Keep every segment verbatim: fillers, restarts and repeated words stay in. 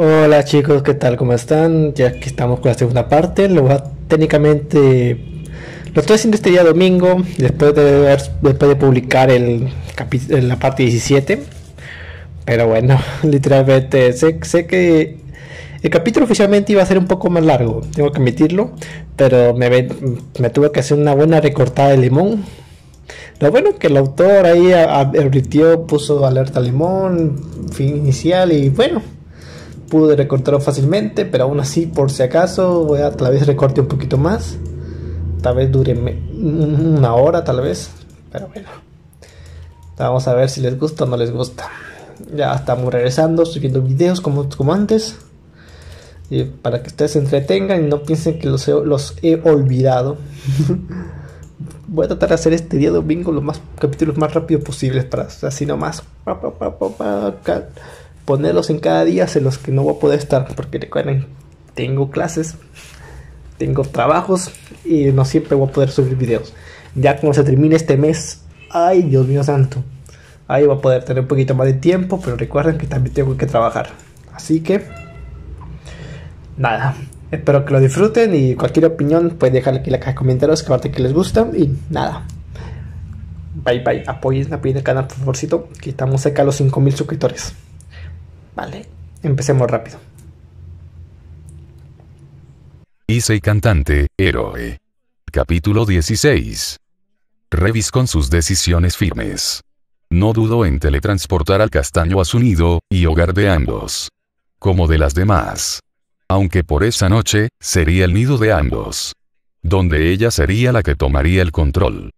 Hola chicos, ¿qué tal? ¿Cómo están? Ya que estamos con la segunda parte, lo voy a, técnicamente lo estoy haciendo este día domingo, después de ver, después de publicar el la parte diecisiete. Pero bueno, literalmente sé, sé que el capítulo oficialmente iba a ser un poco más largo, tengo que admitirlo, pero me, me tuve que hacer una buena recortada de limón. Lo bueno es que el autor ahí advirtió, puso alerta limón inicial y bueno, pude recortarlo fácilmente, pero aún así, por si acaso, voy a tal vez recorte un poquito más. Tal vez dure una hora, tal vez. Pero bueno, vamos a ver si les gusta o no les gusta. Ya estamos regresando, subiendo videos como, como antes. Y para que ustedes se entretengan y no piensen que los he, los he olvidado. Voy a tratar de hacer este día domingo los más capítulos más rápido posibles, para así nomás ponerlos en cada día en los que no voy a poder estar, porque recuerden, tengo clases, tengo trabajos y no siempre voy a poder subir videos. Ya como se termine este mes, ay Dios mío santo, ahí voy a poder tener un poquito más de tiempo, pero recuerden que también tengo que trabajar. Así que nada, espero que lo disfruten y cualquier opinión pueden dejar aquí en la caja de comentarios que parte que les gusta y nada. Bye bye, apoyen, apoyen el canal por favorcito, que estamos cerca de los cinco mil suscriptores. Vale, empecemos rápido. Issei cantante, héroe. Capítulo dieciséis. Revis con sus decisiones firmes. No dudó en teletransportar al castaño a su nido, y hogar de ambos. Como de las demás. Aunque por esa noche, sería el nido de ambos. Donde ella sería la que tomaría el control.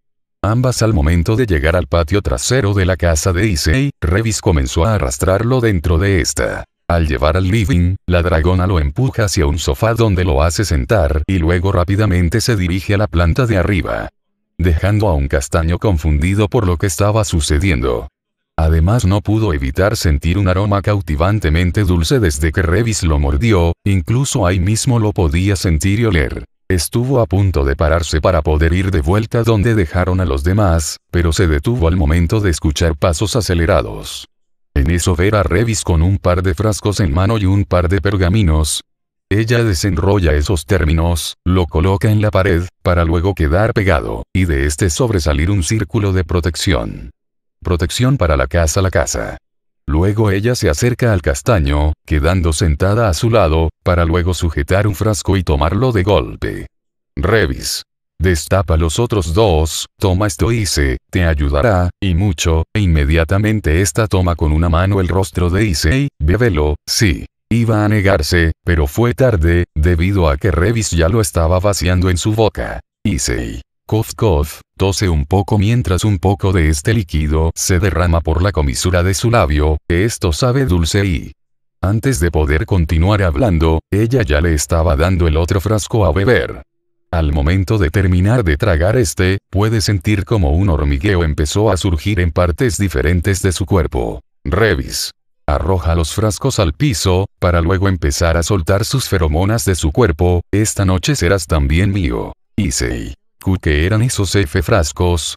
Ambas al momento de llegar al patio trasero de la casa de Issei, Revis comenzó a arrastrarlo dentro de esta. Al llevar al living, la dragona lo empuja hacia un sofá donde lo hace sentar y luego rápidamente se dirige a la planta de arriba. Dejando a un castaño confundido por lo que estaba sucediendo. Además no pudo evitar sentir un aroma cautivantemente dulce desde que Revis lo mordió, incluso ahí mismo lo podía sentir y oler. Estuvo a punto de pararse para poder ir de vuelta donde dejaron a los demás, pero se detuvo al momento de escuchar pasos acelerados. En eso ver a Revis con un par de frascos en mano y un par de pergaminos. Ella desenrolla esos términos, lo coloca en la pared, para luego quedar pegado, y de este sobresalir un círculo de protección. Protección para la casa la casa. Luego ella se acerca al castaño, quedando sentada a su lado, para luego sujetar un frasco y tomarlo de golpe. Revis. Destapa los otros dos, toma esto Issei, te ayudará, y mucho, e inmediatamente esta toma con una mano el rostro de Issei, bébelo, sí. Iba a negarse, pero fue tarde, debido a que Revis ya lo estaba vaciando en su boca. Issei. Cof cof, tose un poco mientras un poco de este líquido se derrama por la comisura de su labio, esto sabe dulce y... Antes de poder continuar hablando, ella ya le estaba dando el otro frasco a beber. Al momento de terminar de tragar este, puede sentir como un hormigueo empezó a surgir en partes diferentes de su cuerpo. Revis. Arroja los frascos al piso, para luego empezar a soltar sus feromonas de su cuerpo, esta noche serás también mío. Issei. ¿Qué eran esos F frascos?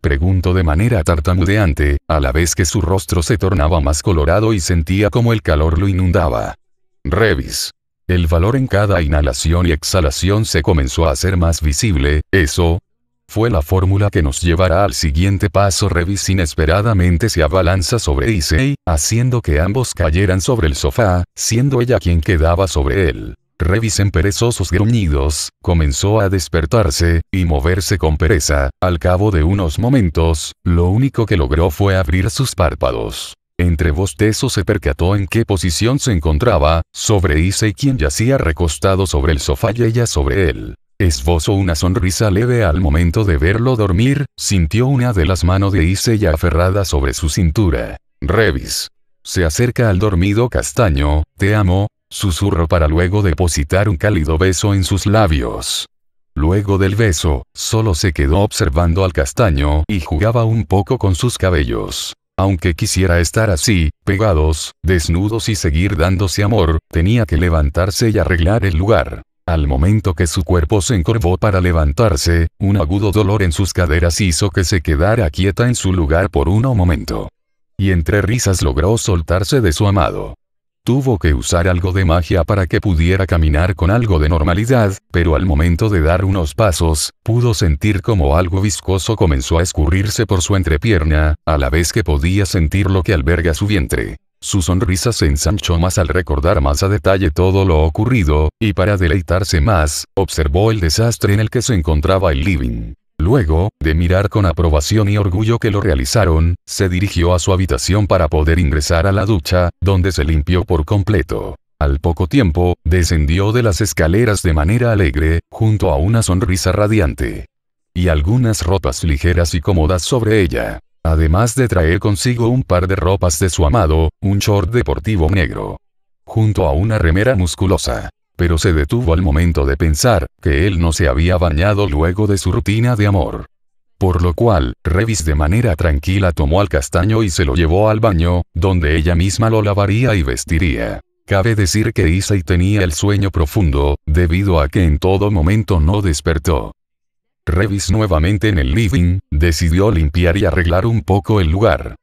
Preguntó de manera tartamudeante, a la vez que su rostro se tornaba más colorado y sentía como el calor lo inundaba. Revis. El valor en cada inhalación y exhalación se comenzó a hacer más visible, eso fue la fórmula que nos llevará al siguiente paso. Revis inesperadamente se abalanza sobre Issei, haciendo que ambos cayeran sobre el sofá, siendo ella quien quedaba sobre él. Revis en perezosos gruñidos, comenzó a despertarse, y moverse con pereza, al cabo de unos momentos, lo único que logró fue abrir sus párpados. Entre bostezos se percató en qué posición se encontraba, sobre Issei quien yacía recostado sobre el sofá y ella sobre él. Esbozó una sonrisa leve al momento de verlo dormir, sintió una de las manos de Issei aferrada sobre su cintura. Revis. Se acerca al dormido castaño, te amo, susurro para luego depositar un cálido beso en sus labios. Luego del beso, solo se quedó observando al castaño y jugaba un poco con sus cabellos. Aunque quisiera estar así, pegados, desnudos y seguir dándose amor, tenía que levantarse y arreglar el lugar. Al momento que su cuerpo se encorvó para levantarse, un agudo dolor en sus caderas hizo que se quedara quieta en su lugar por un momento. Y entre risas logró soltarse de su amado. Tuvo que usar algo de magia para que pudiera caminar con algo de normalidad, pero al momento de dar unos pasos, pudo sentir como algo viscoso comenzó a escurrirse por su entrepierna, a la vez que podía sentir lo que alberga su vientre. Su sonrisa se ensanchó más al recordar más a detalle todo lo ocurrido, y para deleitarse más, observó el desastre en el que se encontraba el living. Luego, de mirar con aprobación y orgullo que lo realizaron, se dirigió a su habitación para poder ingresar a la ducha, donde se limpió por completo. Al poco tiempo, descendió de las escaleras de manera alegre, junto a una sonrisa radiante. Y algunas ropas ligeras y cómodas sobre ella. Además de traer consigo un par de ropas de su amado, un short deportivo negro. Junto a una remera musculosa. Pero se detuvo al momento de pensar, que él no se había bañado luego de su rutina de amor. Por lo cual, Revis de manera tranquila tomó al castaño y se lo llevó al baño, donde ella misma lo lavaría y vestiría. Cabe decir que Issei tenía el sueño profundo, debido a que en todo momento no despertó. Revis nuevamente en el living, decidió limpiar y arreglar un poco el lugar.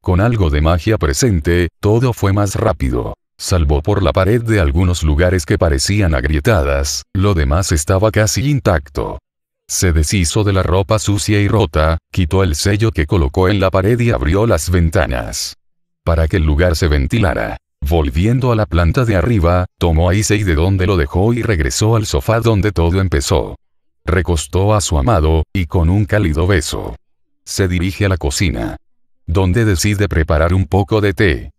Con algo de magia presente, todo fue más rápido. Salvo por la pared de algunos lugares que parecían agrietadas, lo demás estaba casi intacto. Se deshizo de la ropa sucia y rota, quitó el sello que colocó en la pared y abrió las ventanas. Para que el lugar se ventilara. Volviendo a la planta de arriba, tomó a Issei de donde lo dejó y regresó al sofá donde todo empezó. Recostó a su amado, y con un cálido beso. Se dirige a la cocina. Donde decide preparar un poco de té.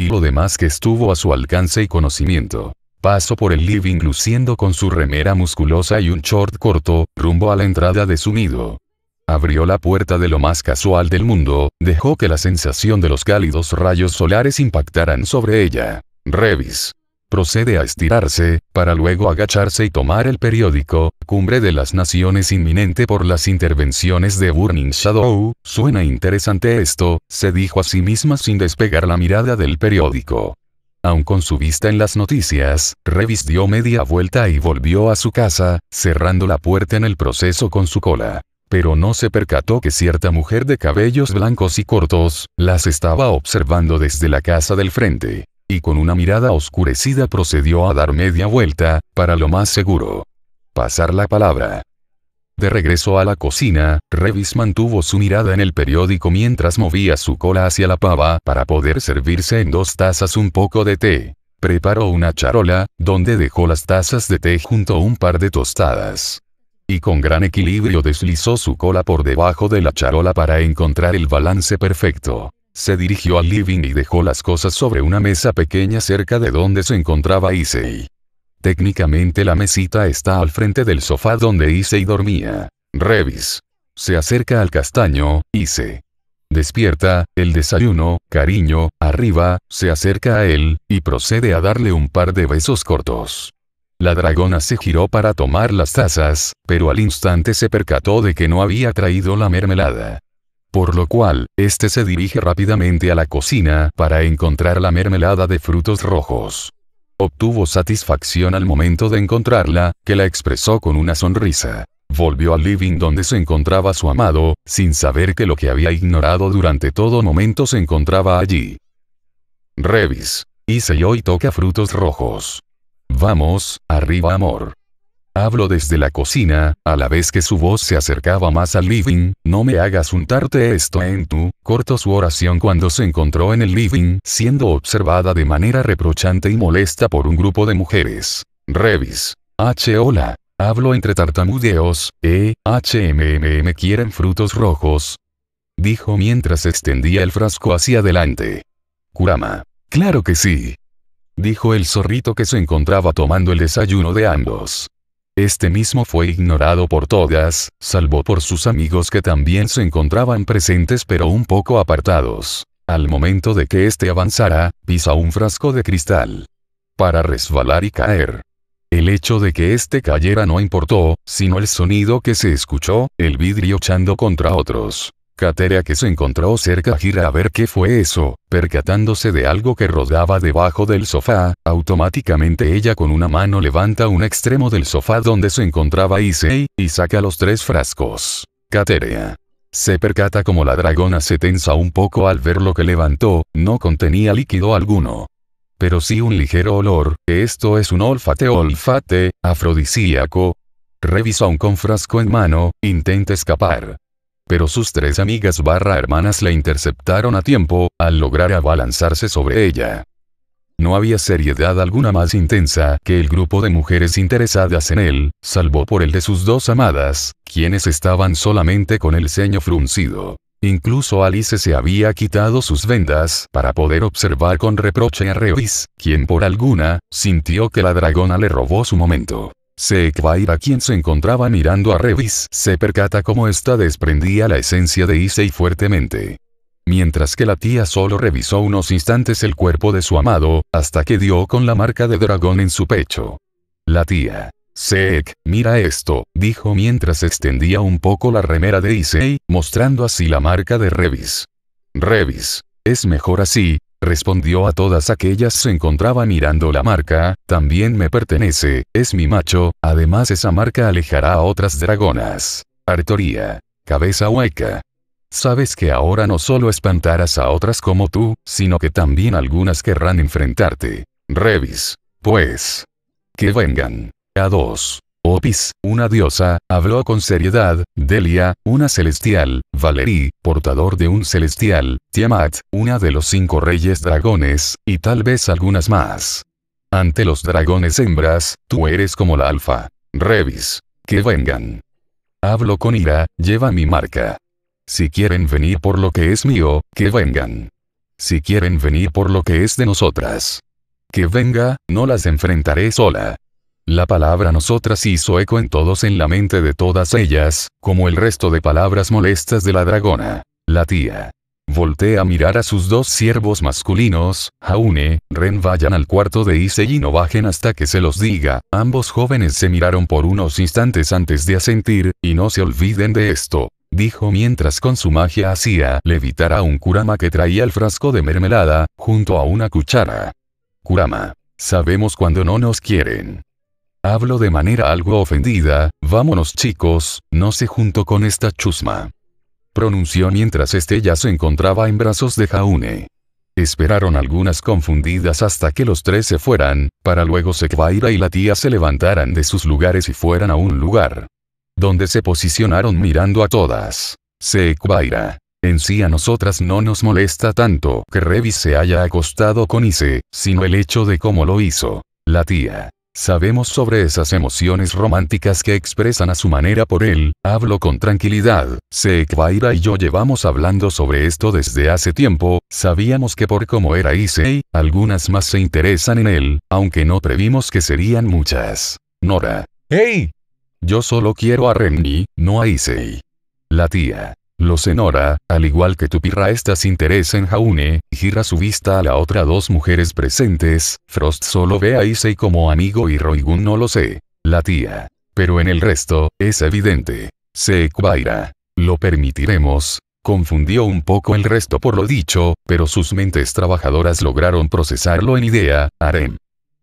Y lo demás que estuvo a su alcance y conocimiento. Pasó por el living luciendo con su remera musculosa y un short corto, rumbo a la entrada de su nido. Abrió la puerta de lo más casual del mundo, dejó que la sensación de los cálidos rayos solares impactaran sobre ella. Revis. Procede a estirarse, para luego agacharse y tomar el periódico, Cumbre de las Naciones inminente por las intervenciones de Burning Shadow, suena interesante esto, se dijo a sí misma sin despegar la mirada del periódico. Aun con su vista en las noticias, Revis dio media vuelta y volvió a su casa, cerrando la puerta en el proceso con su cola. Pero no se percató que cierta mujer de cabellos blancos y cortos, las estaba observando desde la casa del frente. Y con una mirada oscurecida procedió a dar media vuelta, para lo más seguro. Pasar la palabra. De regreso a la cocina, Revis mantuvo su mirada en el periódico mientras movía su cola hacia la pava para poder servirse en dos tazas un poco de té. Preparó una charola, donde dejó las tazas de té junto a un par de tostadas. Y con gran equilibrio deslizó su cola por debajo de la charola para encontrar el balance perfecto. Se dirigió al living y dejó las cosas sobre una mesa pequeña cerca de donde se encontraba Issei. Técnicamente la mesita está al frente del sofá donde Issei dormía. Revis. Se acerca al castaño, Issei. Despierta, el desayuno, cariño, arriba, se acerca a él, y procede a darle un par de besos cortos. La dragona se giró para tomar las tazas, pero al instante se percató de que no había traído la mermelada. Por lo cual, este se dirige rápidamente a la cocina para encontrar la mermelada de frutos rojos. Obtuvo satisfacción al momento de encontrarla, que la expresó con una sonrisa. Volvió al living donde se encontraba su amado, sin saber que lo que había ignorado durante todo momento se encontraba allí. Revis. Issei hoy toca frutos rojos. Vamos, arriba amor. Hablo desde la cocina, a la vez que su voz se acercaba más al living, no me hagas untarte esto en tu, cortó su oración cuando se encontró en el living, siendo observada de manera reprochante y molesta por un grupo de mujeres. Revis. H. Hola. Hablo entre tartamudeos, eh, HMMM quieren frutos rojos. Dijo mientras extendía el frasco hacia adelante. Kurama. Claro que sí. Dijo el zorrito que se encontraba tomando el desayuno de ambos. Este mismo fue ignorado por todas, salvo por sus amigos que también se encontraban presentes pero un poco apartados. Al momento de que éste avanzara, pisa un frasco de cristal. Para resbalar y caer. El hecho de que éste cayera no importó, sino el sonido que se escuchó, el vidrio chocando contra otros. Katerea que se encontró cerca gira a ver qué fue eso, percatándose de algo que rodaba debajo del sofá, automáticamente ella con una mano levanta un extremo del sofá donde se encontraba Issei, y saca los tres frascos. Katerea. Se percata como la dragona se tensa un poco al ver lo que levantó, no contenía líquido alguno. pero sí un ligero olor, esto es un olfate olfate, afrodisíaco. Revis aún con frasco en mano, intenta escapar. Pero sus tres amigas barra hermanas la interceptaron a tiempo, al lograr abalanzarse sobre ella. No había seriedad alguna más intensa que el grupo de mujeres interesadas en él, salvo por el de sus dos amadas, quienes estaban solamente con el ceño fruncido. Incluso Alice se había quitado sus vendas para poder observar con reproche a Revis, quien por alguna, sintió que la dragona le robó su momento. Seekvaira, quien se encontraba mirando a Revis, se percata cómo ésta desprendía la esencia de Issei fuertemente. Mientras que la tía solo revisó unos instantes el cuerpo de su amado, hasta que dio con la marca de dragón en su pecho. La tía. «Seek, mira esto», dijo mientras extendía un poco la remera de Issei, mostrando así la marca de Revis. «Revis, es mejor así», respondió a todas aquellas se encontraba mirando la marca, «también me pertenece, es mi macho, además esa marca alejará a otras dragonas. Arturia. Cabeza hueca. Sabes que ahora no solo espantarás a otras como tú, sino que también algunas querrán enfrentarte. Revis. Pues. Que vengan». A dos. Ophis, una diosa, habló con seriedad, Delia, una celestial, Valerie, portador de un celestial, Tiamat, una de los cinco reyes dragones, y tal vez algunas más. Ante los dragones hembras, tú eres como la alfa. Revis. Que vengan. Hablo con ira, lleva mi marca. Si quieren venir por lo que es mío, que vengan. Si quieren venir por lo que es de nosotras. Que venga, no las enfrentaré sola. La palabra nosotras hizo eco en todos en la mente de todas ellas, como el resto de palabras molestas de la dragona. La tía. Voltea a mirar a sus dos siervos masculinos, Jaune, Ren, vayan al cuarto de Issei y no bajen hasta que se los diga. Ambos jóvenes se miraron por unos instantes antes de asentir, y no se olviden de esto, dijo mientras con su magia hacía levitar a un Kurama que traía el frasco de mermelada, junto a una cuchara. Kurama. Sabemos cuando no nos quieren. Hablo de manera algo ofendida, vámonos chicos, no se junto con esta chusma. Pronunció mientras Estella se encontraba en brazos de Jaune. Esperaron algunas confundidas hasta que los tres se fueran, para luego Seekvaira y la tía se levantaran de sus lugares y fueran a un lugar. Donde se posicionaron mirando a todas. Seekvaira. En sí a nosotras no nos molesta tanto que Revis se haya acostado con Issei, sino el hecho de cómo lo hizo. La tía. Sabemos sobre esas emociones románticas que expresan a su manera por él, hablo con tranquilidad, Seekvaira y yo llevamos hablando sobre esto desde hace tiempo, sabíamos que por cómo era Issei, algunas más se interesan en él, aunque no previmos que serían muchas. Nora. ¡Hey! Yo solo quiero a Renny, no a Issei. La tía. Lo sé Nora, al igual que tu Pyrrha estás interesa en Jaune, gira su vista a la otra dos mujeres presentes, Frost solo ve a Issei como amigo y Roygun no lo sé. La tía. Pero en el resto, es evidente. Seekvaira. Lo permitiremos. Confundió un poco el resto por lo dicho, pero sus mentes trabajadoras lograron procesarlo en idea, harem.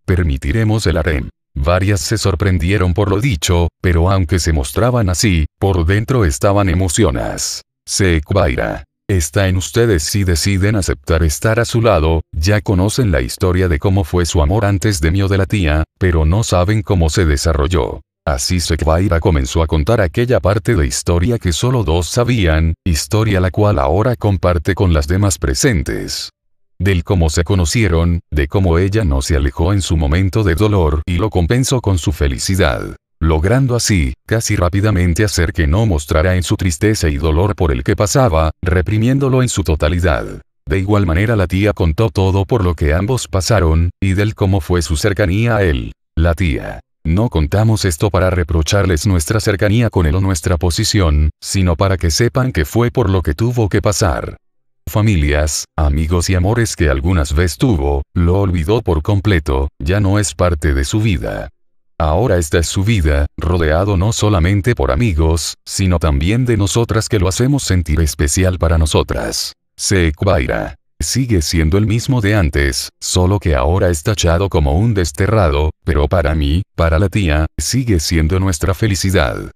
Permitiremos el harem. Varias se sorprendieron por lo dicho, pero aunque se mostraban así, por dentro estaban emocionadas. Seekvaira. Está en ustedes si deciden aceptar estar a su lado, ya conocen la historia de cómo fue su amor antes de mí o de la tía, pero no saben cómo se desarrolló. Así Seekvaira comenzó a contar aquella parte de historia que solo dos sabían, historia la cual ahora comparte con las demás presentes. Del cómo se conocieron, de cómo ella no se alejó en su momento de dolor y lo compensó con su felicidad, logrando así, casi rápidamente hacer que no mostrara en su tristeza y dolor por el que pasaba, reprimiéndolo en su totalidad. De igual manera la tía contó todo por lo que ambos pasaron, y del cómo fue su cercanía a él. La tía. No contamos esto para reprocharles nuestra cercanía con él o nuestra posición, sino para que sepan que fue por lo que tuvo que pasar. Familias, amigos y amores que algunas veces tuvo, lo olvidó por completo, ya no es parte de su vida. Ahora esta es su vida, rodeado no solamente por amigos, sino también de nosotras que lo hacemos sentir especial para nosotras. Seekvaira. Sigue siendo el mismo de antes, solo que ahora es tachado como un desterrado, pero para mí, para la tía, sigue siendo nuestra felicidad.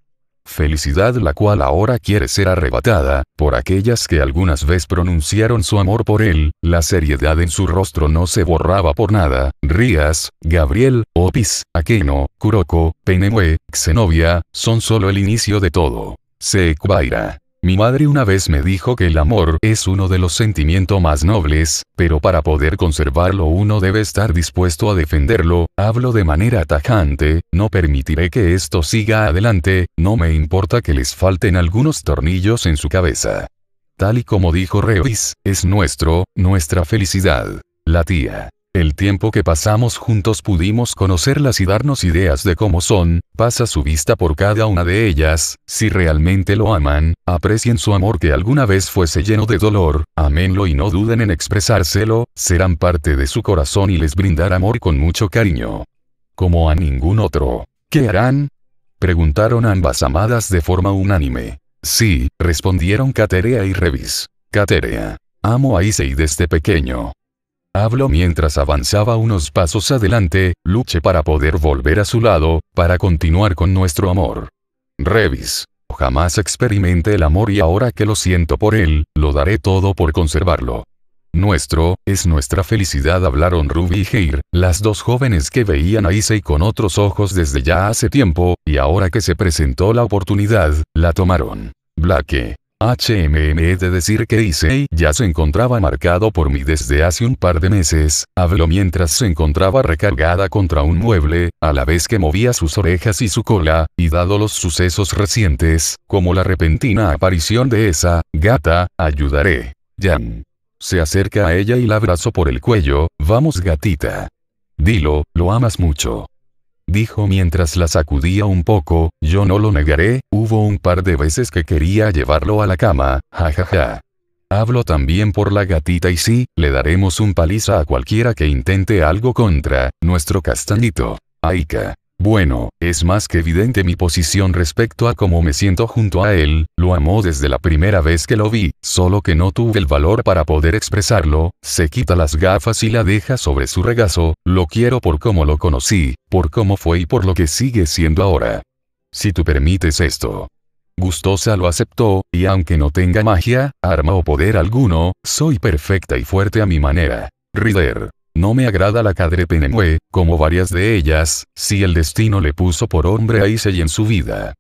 felicidad la cual ahora quiere ser arrebatada, por aquellas que algunas vez pronunciaron su amor por él, la seriedad en su rostro no se borraba por nada, Rías, Gabriel, Ophis, Akeno, Kuroko, Penemue, Xenovia, son solo el inicio de todo. Seekvaira. Mi madre una vez me dijo que el amor es uno de los sentimientos más nobles, pero para poder conservarlo uno debe estar dispuesto a defenderlo, hablo de manera tajante, no permitiré que esto siga adelante, no me importa que les falten algunos tornillos en su cabeza. Tal y como dijo Revis, es nuestro, nuestra felicidad. La tía. El tiempo que pasamos juntos pudimos conocerlas y darnos ideas de cómo son, pasa su vista por cada una de ellas, si realmente lo aman, aprecien su amor que alguna vez fuese lleno de dolor, aménlo y no duden en expresárselo, serán parte de su corazón y les brindará amor con mucho cariño. Como a ningún otro. ¿Qué harán? Preguntaron ambas amadas de forma unánime. Sí, respondieron Katerea y Revis. Katerea. Amo a Issei desde pequeño. Habló mientras avanzaba unos pasos adelante, luché para poder volver a su lado, para continuar con nuestro amor. Revis. Jamás experimenté el amor y ahora que lo siento por él, lo daré todo por conservarlo. Nuestro, es nuestra felicidad hablaron Ruby y Heir, las dos jóvenes que veían a Issei con otros ojos desde ya hace tiempo, y ahora que se presentó la oportunidad, la tomaron. Blake. Hme de decir que Issei ya se encontraba marcado por mí desde hace un par de meses, habló mientras se encontraba recargada contra un mueble, a la vez que movía sus orejas y su cola, y dado los sucesos recientes, como la repentina aparición de esa gata, ayudaré. Jan. Se acerca a ella y la abrazó por el cuello, vamos gatita. Dilo, lo amas mucho. Dijo mientras la sacudía un poco, yo no lo negaré, hubo un par de veces que quería llevarlo a la cama, jajaja. Hablo también por la gatita y sí, le daremos un paliza a cualquiera que intente algo contra, nuestro castañito. Aika. Bueno, es más que evidente mi posición respecto a cómo me siento junto a él, lo amó desde la primera vez que lo vi, solo que no tuve el valor para poder expresarlo, se quita las gafas y la deja sobre su regazo, lo quiero por cómo lo conocí, por cómo fue y por lo que sigue siendo ahora. Si tú permites esto. Gustosa lo aceptó, y aunque no tenga magia, arma o poder alguno, soy perfecta y fuerte a mi manera. Rider. No me agrada la cadre Penemue, como varias de ellas, si el destino le puso por hombre a Issei en su vida.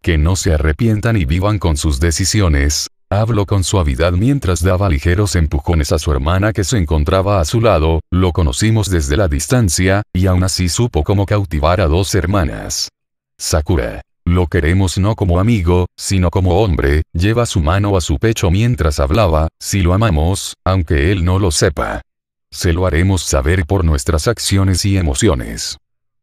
Que no se arrepientan y vivan con sus decisiones. Habló con suavidad mientras daba ligeros empujones a su hermana que se encontraba a su lado, lo conocimos desde la distancia, y aún así supo cómo cautivar a dos hermanas. Sakura. Lo queremos no como amigo, sino como hombre, lleva su mano a su pecho mientras hablaba, si lo amamos, aunque él no lo sepa. Se lo haremos saber por nuestras acciones y emociones.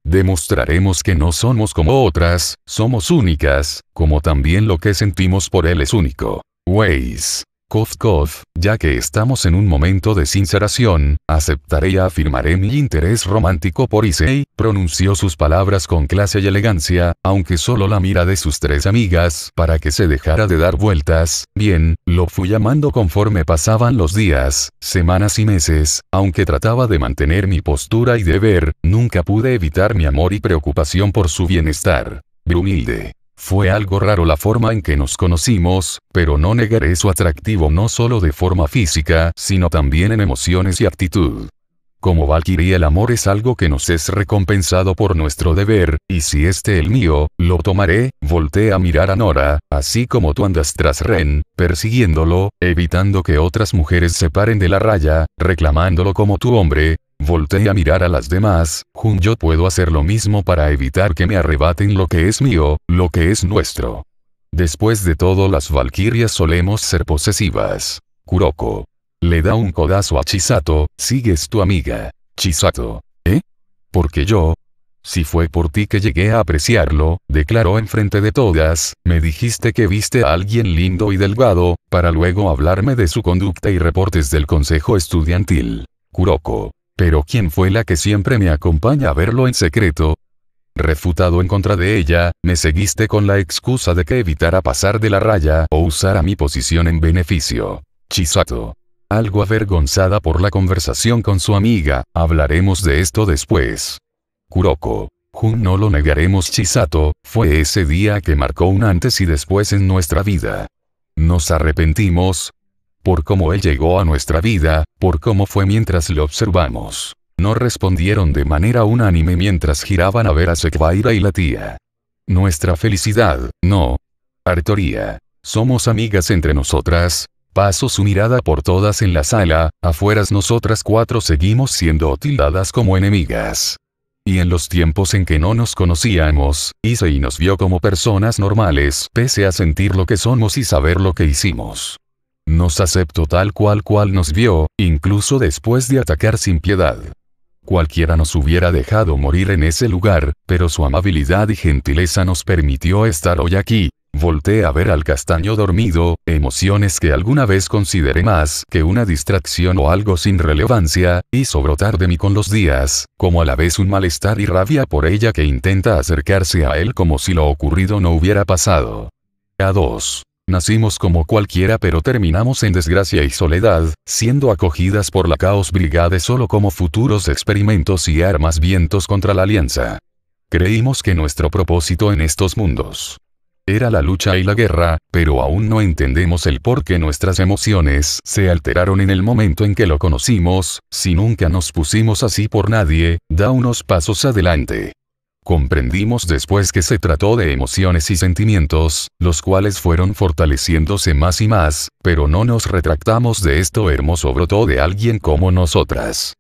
Demostraremos que no somos como otras, somos únicas, como también lo que sentimos por él es único. Ways. Cof cof, ya que estamos en un momento de sinceración, aceptaré y afirmaré mi interés romántico por Issei, pronunció sus palabras con clase y elegancia, aunque solo la mira de sus tres amigas para que se dejara de dar vueltas, bien, lo fui amando conforme pasaban los días, semanas y meses, aunque trataba de mantener mi postura y deber, nunca pude evitar mi amor y preocupación por su bienestar. Brunilda. Fue algo raro la forma en que nos conocimos, pero no negaré su atractivo no solo de forma física, sino también en emociones y actitud. Como Valkyrie el amor es algo que nos es recompensado por nuestro deber, y si este el mío, lo tomaré, volteé a mirar a Nora, así como tú andas tras Ren, persiguiéndolo, evitando que otras mujeres se paren de la raya, reclamándolo como tu hombre. Volteé a mirar a las demás, Jun yo puedo hacer lo mismo para evitar que me arrebaten lo que es mío, lo que es nuestro. Después de todo las valquirias solemos ser posesivas. Kuroko. Le da un codazo a Chisato, sigues tu amiga. Chisato. ¿Eh? Porque yo... Si fue por ti que llegué a apreciarlo, declaró enfrente de todas, me dijiste que viste a alguien lindo y delgado, para luego hablarme de su conducta y reportes del consejo estudiantil. Kuroko. ¿Pero quién fue la que siempre me acompaña a verlo en secreto? Refutado en contra de ella, me seguiste con la excusa de que evitara pasar de la raya o usara mi posición en beneficio. Chisato. Algo avergonzada por la conversación con su amiga, hablaremos de esto después. Kuroko. Jun, no lo negaremos, Chisato, fue ese día que marcó un antes y después en nuestra vida. Nos arrepentimos por cómo él llegó a nuestra vida, por cómo fue mientras lo observamos. No respondieron de manera unánime mientras giraban a ver a Seekvaira y la tía. Nuestra felicidad, no. Arturia. Somos amigas entre nosotras. Pasó su mirada por todas en la sala, afueras nosotras cuatro seguimos siendo tildadas como enemigas. Y en los tiempos en que no nos conocíamos, Issei nos vio como personas normales, pese a sentir lo que somos y saber lo que hicimos. Nos aceptó tal cual cual nos vio, incluso después de atacar sin piedad. Cualquiera nos hubiera dejado morir en ese lugar, pero su amabilidad y gentileza nos permitió estar hoy aquí. Volté a ver al castaño dormido, emociones que alguna vez consideré más que una distracción o algo sin relevancia, hizo brotar de mí con los días, como a la vez un malestar y rabia por ella que intenta acercarse a él como si lo ocurrido no hubiera pasado. A dos. Nacimos como cualquiera pero terminamos en desgracia y soledad, siendo acogidas por la Chaos Brigade solo como futuros experimentos y armas vientos contra la Alianza. Creímos que nuestro propósito en estos mundos era la lucha y la guerra, pero aún no entendemos el por qué nuestras emociones se alteraron en el momento en que lo conocimos, si nunca nos pusimos así por nadie, da unos pasos adelante. Comprendimos después que se trató de emociones y sentimientos, los cuales fueron fortaleciéndose más y más, pero no nos retractamos de esto hermoso brotó de alguien como nosotras.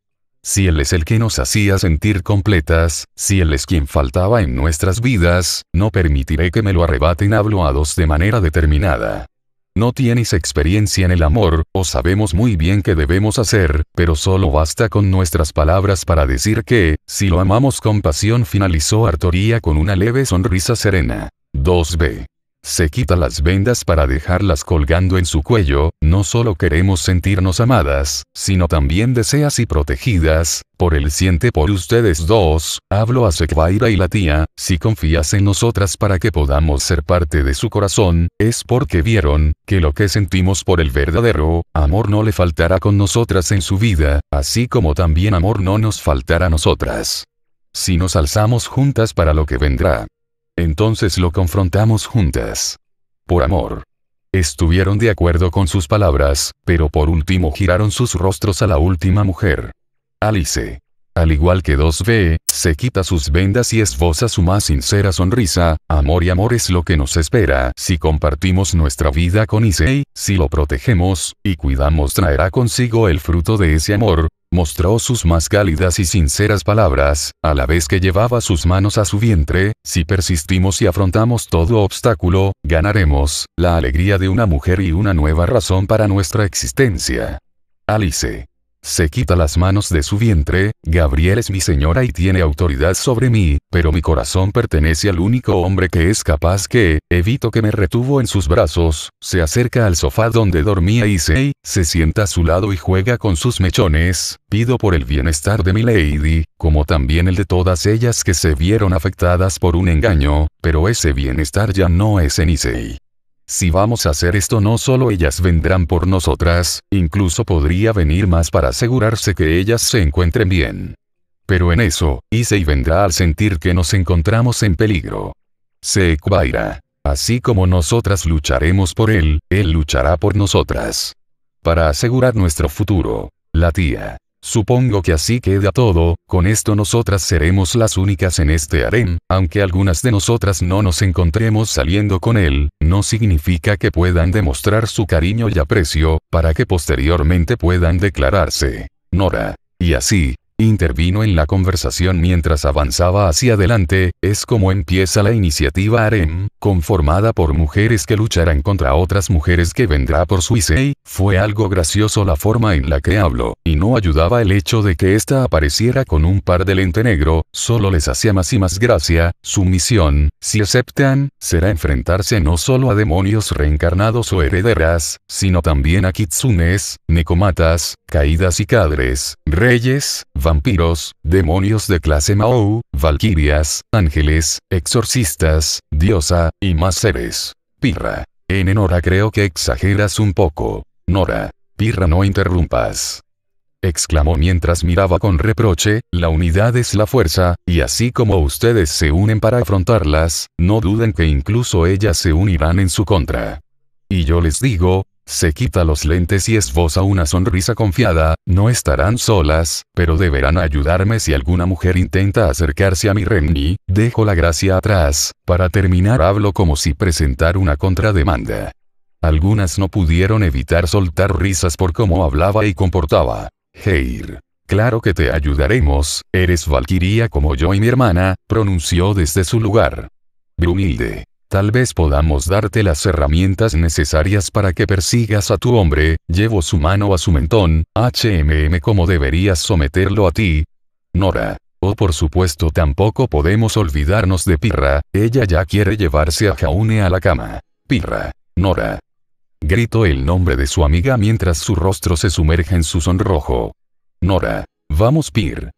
Si él es el que nos hacía sentir completas, si él es quien faltaba en nuestras vidas, no permitiré que me lo arrebaten. Hablo a dos de manera determinada. No tienes experiencia en el amor, o sabemos muy bien qué debemos hacer, pero solo basta con nuestras palabras para decir que, si lo amamos con pasión, finalizó Arturia con una leve sonrisa serena. dos B. Se quita las vendas para dejarlas colgando en su cuello, no solo queremos sentirnos amadas, sino también deseas y protegidas, por él siente por ustedes dos, hablo a Seekvaira y la tía, si confías en nosotras para que podamos ser parte de su corazón, es porque vieron, que lo que sentimos por el verdadero amor no le faltará con nosotras en su vida, así como también amor no nos faltará a nosotras. Si nos alzamos juntas para lo que vendrá. Entonces lo confrontamos juntas. Por amor. Estuvieron de acuerdo con sus palabras, pero por último giraron sus rostros a la última mujer. Alice. Al igual que dos B, se quita sus vendas y esboza su más sincera sonrisa, amor y amor es lo que nos espera, si compartimos nuestra vida con Issei, si lo protegemos, y cuidamos traerá consigo el fruto de ese amor. Mostró sus más cálidas y sinceras palabras, a la vez que llevaba sus manos a su vientre, si persistimos y afrontamos todo obstáculo, ganaremos, la alegría de una mujer y una nueva razón para nuestra existencia. Alice. Se quita las manos de su vientre, Gabriel es mi señora y tiene autoridad sobre mí, pero mi corazón pertenece al único hombre que es capaz que, evito que me retuvo en sus brazos, se acerca al sofá donde dormía Issei, se sienta a su lado y juega con sus mechones, pido por el bienestar de mi lady, como también el de todas ellas que se vieron afectadas por un engaño, pero ese bienestar ya no es en Issei. Si vamos a hacer esto no solo ellas vendrán por nosotras, incluso podría venir más para asegurarse que ellas se encuentren bien. Pero en eso, Issei vendrá al sentir que nos encontramos en peligro. Seekvaira. Así como nosotras lucharemos por él, él luchará por nosotras. Para asegurar nuestro futuro. La tía. Supongo que así queda todo, con esto nosotras seremos las únicas en este harén, aunque algunas de nosotras no nos encontremos saliendo con él, no significa que puedan demostrar su cariño y aprecio, para que posteriormente puedan declararse. Nora. Y así, intervino en la conversación mientras avanzaba hacia adelante, es como empieza la iniciativa harén, conformada por mujeres que lucharán contra otras mujeres que vendrá por su Issei, fue algo gracioso la forma en la que habló, y no ayudaba el hecho de que ésta apareciera con un par de lente negro, solo les hacía más y más gracia, su misión, si aceptan, será enfrentarse no solo a demonios reencarnados o herederas, sino también a kitsunes, nekomatas, caídas y cadres, reyes, vampiros, demonios de clase Mahou, valquirias, ángeles, exorcistas, diosa, y más seres. Pyrrha. En Nora creo que exageras un poco. Nora. Pyrrha no interrumpas. exclamó mientras miraba con reproche, la unidad es la fuerza, y así como ustedes se unen para afrontarlas, no duden que incluso ellas se unirán en su contra. Y yo les digo, se quita los lentes y esboza una sonrisa confiada, no estarán solas, pero deberán ayudarme si alguna mujer intenta acercarse a mi Renny, dejo la gracia atrás, para terminar hablo como si presentar una contrademanda. Algunas no pudieron evitar soltar risas por cómo hablaba y comportaba. Heir. Claro que te ayudaremos, eres valquiria como yo y mi hermana, pronunció desde su lugar. Brunilde. Tal vez podamos darte las herramientas necesarias para que persigas a tu hombre, llevo su mano a su mentón, hmm, ¿cómo deberías someterlo a ti? Nora. Oh, por supuesto, tampoco podemos olvidarnos de Pyrrha, ella ya quiere llevarse a Jaune a la cama. Pyrrha. Nora. Gritó el nombre de su amiga mientras su rostro se sumerge en su sonrojo. Nora. Vamos Pyr.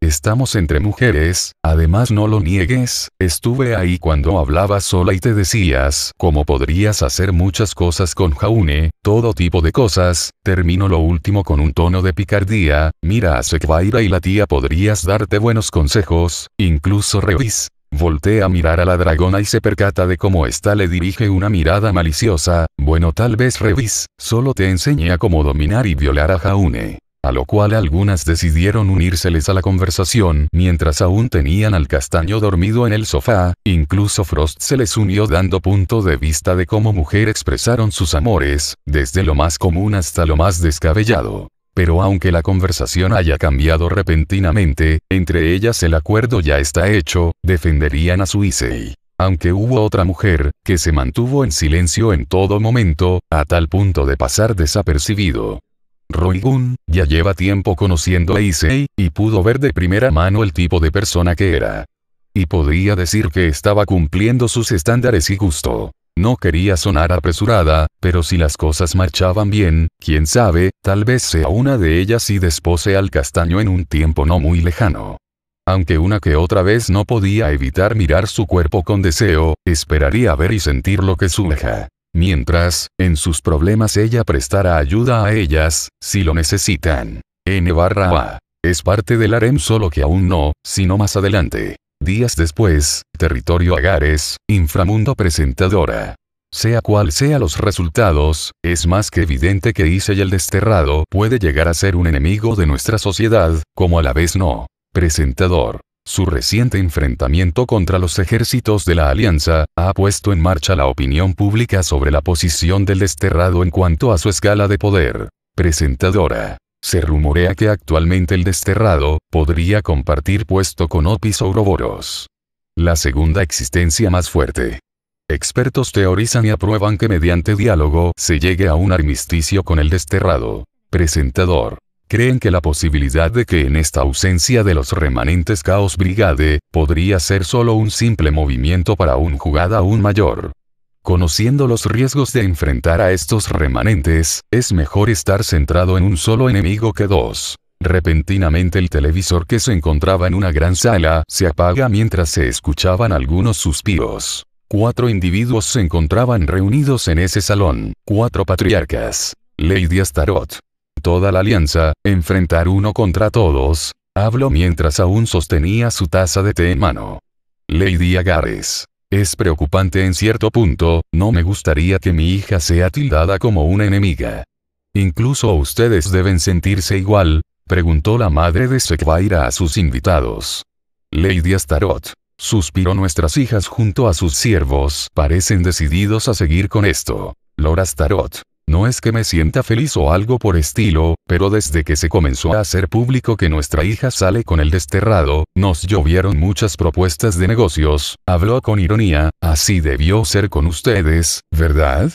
Estamos entre mujeres, además no lo niegues, estuve ahí cuando hablabas sola y te decías cómo podrías hacer muchas cosas con Jaune, todo tipo de cosas, termino lo último con un tono de picardía, mira a Seekvaira y la tía podrías darte buenos consejos, incluso Revis. Voltea a mirar a la dragona y se percata de cómo ésta le dirige una mirada maliciosa, bueno tal vez Revis, solo te enseñé a cómo dominar y violar a Jaune. A lo cual algunas decidieron unírseles a la conversación mientras aún tenían al castaño dormido en el sofá, incluso Frost se les unió dando punto de vista de cómo mujer expresaron sus amores, desde lo más común hasta lo más descabellado. Pero aunque la conversación haya cambiado repentinamente, entre ellas el acuerdo ya está hecho, defenderían a su Issei. Aunque hubo otra mujer, que se mantuvo en silencio en todo momento, a tal punto de pasar desapercibido. Roygun, ya lleva tiempo conociendo a Issei, y pudo ver de primera mano el tipo de persona que era. Y podía decir que estaba cumpliendo sus estándares y gusto. No quería sonar apresurada, pero si las cosas marchaban bien, quién sabe, tal vez sea una de ellas y despose al castaño en un tiempo no muy lejano. Aunque una que otra vez no podía evitar mirar su cuerpo con deseo, esperaría ver y sentir lo que surja. Mientras, en sus problemas ella prestará ayuda a ellas, si lo necesitan. N barra A. Es parte del harem solo que aún no, sino más adelante. Días después, territorio Agares, inframundo presentadora. Sea cual sea los resultados, es más que evidente que Issei el desterrado puede llegar a ser un enemigo de nuestra sociedad, como a la vez no. Presentador. Su reciente enfrentamiento contra los ejércitos de la Alianza, ha puesto en marcha la opinión pública sobre la posición del desterrado en cuanto a su escala de poder. Presentadora. Se rumorea que actualmente el desterrado, podría compartir puesto con Ophis o Ouroboros. La segunda existencia más fuerte. Expertos teorizan y aprueban que mediante diálogo se llegue a un armisticio con el desterrado. Presentador. Creen que la posibilidad de que en esta ausencia de los remanentes Chaos Brigade, podría ser solo un simple movimiento para una jugada aún mayor. Conociendo los riesgos de enfrentar a estos remanentes, es mejor estar centrado en un solo enemigo que dos. Repentinamente el televisor que se encontraba en una gran sala, se apaga mientras se escuchaban algunos suspiros. Cuatro individuos se encontraban reunidos en ese salón, cuatro patriarcas. Lady Astaroth. Toda la alianza, enfrentar uno contra todos, habló mientras aún sostenía su taza de té en mano. Lady Agares. Es preocupante en cierto punto, no me gustaría que mi hija sea tildada como una enemiga. ¿Incluso ustedes deben sentirse igual?, preguntó la madre de Seekvaira a sus invitados. Lady Astaroth. Suspiró nuestras hijas junto a sus siervos, parecen decididos a seguir con esto. Lord Astaroth. No es que me sienta feliz o algo por estilo, pero desde que se comenzó a hacer público que nuestra hija sale con el desterrado, nos llovieron muchas propuestas de negocios, habló con ironía, así debió ser con ustedes, ¿verdad?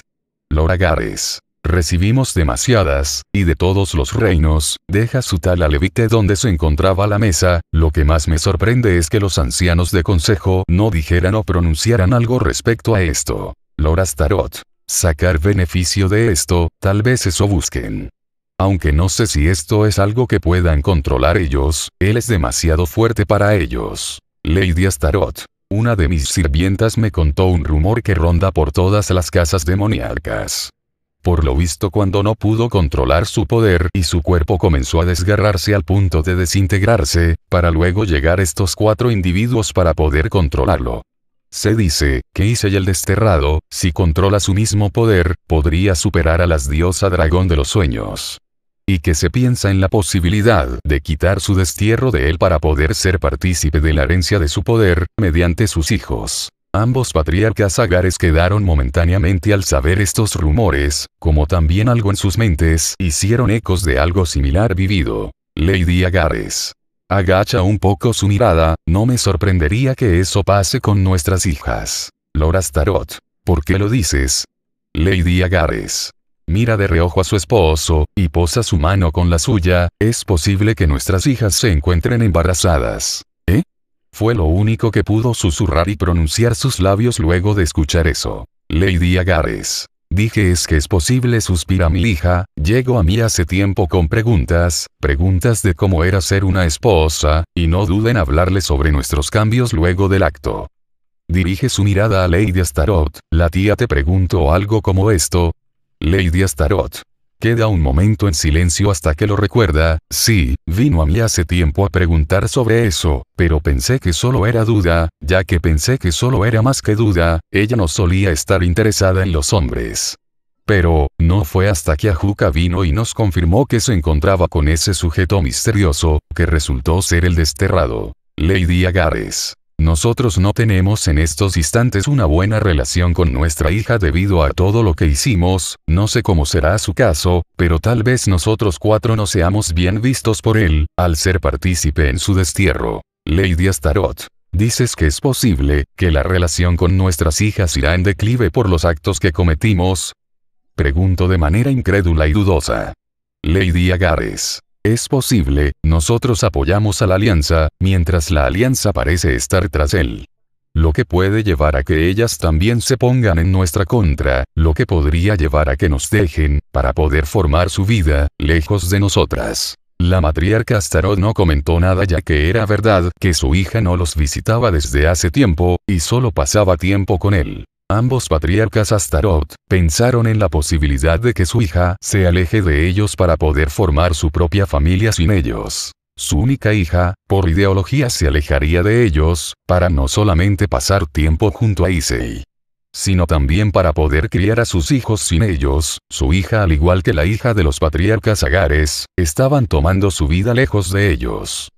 Lord Agares. Recibimos demasiadas, y de todos los reinos, deja su tal alevite donde se encontraba la mesa, lo que más me sorprende es que los ancianos de consejo no dijeran o pronunciaran algo respecto a esto. Lord Astaroth. Sacar beneficio de esto, tal vez eso busquen. Aunque no sé si esto es algo que puedan controlar ellos, él es demasiado fuerte para ellos. Lady Astaroth. Una de mis sirvientas me contó un rumor que ronda por todas las casas demoníacas. Por lo visto, cuando no pudo controlar su poder y su cuerpo comenzó a desgarrarse al punto de desintegrarse, para luego llegar estos cuatro individuos para poder controlarlo. Se dice que Issei el Desterrado, si controla su mismo poder, podría superar a las diosa dragón de los sueños. Y que se piensa en la posibilidad de quitar su destierro de él para poder ser partícipe de la herencia de su poder, mediante sus hijos. Ambos patriarcas Agares quedaron momentáneamente al saber estos rumores, como también algo en sus mentes hicieron ecos de algo similar vivido. Lady Agares. Agacha un poco su mirada, no me sorprendería que eso pase con nuestras hijas. Lord Astaroth. ¿Por qué lo dices? Lady Agares. Mira de reojo a su esposo, y posa su mano con la suya, es posible que nuestras hijas se encuentren embarazadas. ¿Eh? Fue lo único que pudo susurrar y pronunciar sus labios luego de escuchar eso. Lady Agares. Dije es que es posible, suspira mi hija, llegó a mí hace tiempo con preguntas, preguntas de cómo era ser una esposa, y no duden en hablarle sobre nuestros cambios luego del acto. Dirige su mirada a Lady Astaroth, la tía te preguntó algo como esto. Lady Astaroth. Queda un momento en silencio hasta que lo recuerda, sí, vino a mí hace tiempo a preguntar sobre eso, pero pensé que solo era duda, ya que pensé que solo era más que duda, ella no solía estar interesada en los hombres. Pero, no fue hasta que Ajuka vino y nos confirmó que se encontraba con ese sujeto misterioso, que resultó ser el desterrado. Lady Agares. Nosotros no tenemos en estos instantes una buena relación con nuestra hija debido a todo lo que hicimos, no sé cómo será su caso, pero tal vez nosotros cuatro no seamos bien vistos por él, al ser partícipe en su destierro. Lady Astaroth. Dices que es posible, que la relación con nuestras hijas irá en declive por los actos que cometimos. Pregunto de manera incrédula y dudosa. Lady Agares. Es posible, nosotros apoyamos a la alianza, mientras la alianza parece estar tras él. Lo que puede llevar a que ellas también se pongan en nuestra contra, lo que podría llevar a que nos dejen, para poder formar su vida, lejos de nosotras. La matriarca Astaroth no comentó nada ya que era verdad que su hija no los visitaba desde hace tiempo, y solo pasaba tiempo con él. Ambos patriarcas Astaroth pensaron en la posibilidad de que su hija se aleje de ellos para poder formar su propia familia sin ellos. Su única hija, por ideología, se alejaría de ellos, para no solamente pasar tiempo junto a Issei, sino también para poder criar a sus hijos sin ellos. Su hija, al igual que la hija de los patriarcas Agares, estaban tomando su vida lejos de ellos.